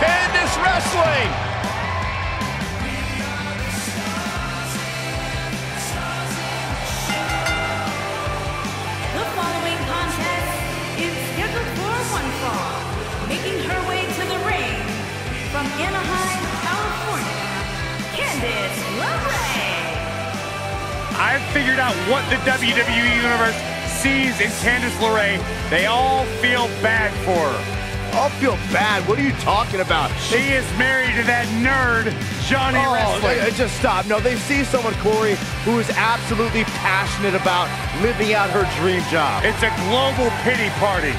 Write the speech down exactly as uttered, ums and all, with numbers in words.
Candice Wrestling. The following contest is scheduled for one fall, making her way to the ring from Anaheim, California, Candice LeRae. I've figured out what the W W E Universe sees in Candice LeRae. They all feel bad for her. I'll feel bad. What are you talking about? She is married to that nerd, Johnny oh, Wrestling. They, just stop. No, they see someone, Corey, who is absolutely passionate about living out her dream job. It's a global pity party.